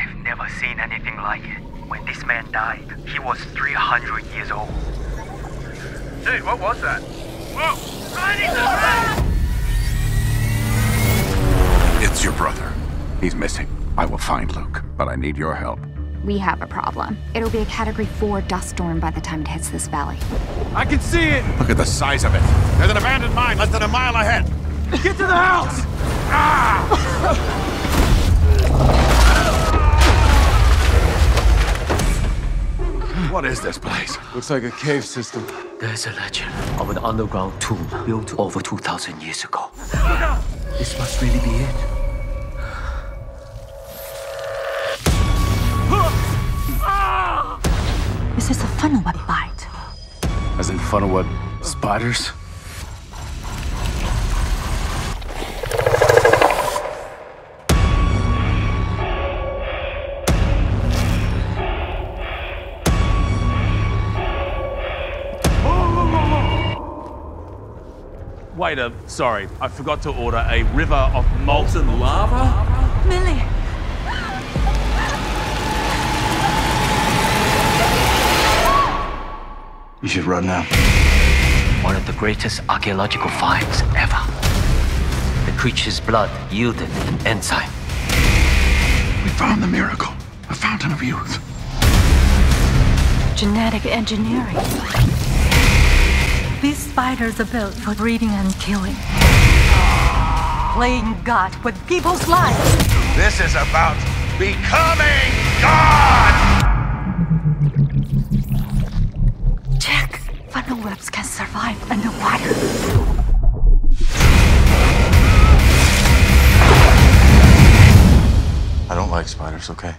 I've never seen anything like it. When this man died, he was 300 years old. Dude, what was that? Whoa! Run! It's your brother. He's missing. I will find Luke, but I need your help. We have a problem. It'll be a Category 4 dust storm by the time it hits this valley. I can see it! Look at the size of it. There's an abandoned mine less than a mile ahead. Get to the house! Ah! What is this place? Looks like a cave system. There's a legend of an underground tomb built over 2,000 years ago. This must really be it. This is a funnelweb bite. As in funnelweb spiders? Waiter, sorry, I forgot to order a river of molten lava. Millie! You should run now. One of the greatest archaeological finds ever. The creature's blood yielded an enzyme. We found the miracle, a fountain of youth. Genetic engineering. These spiders are built for breeding and killing. Playing God with people's lives. This is about becoming God! Check. Funnel webs can survive underwater. I don't like spiders, okay?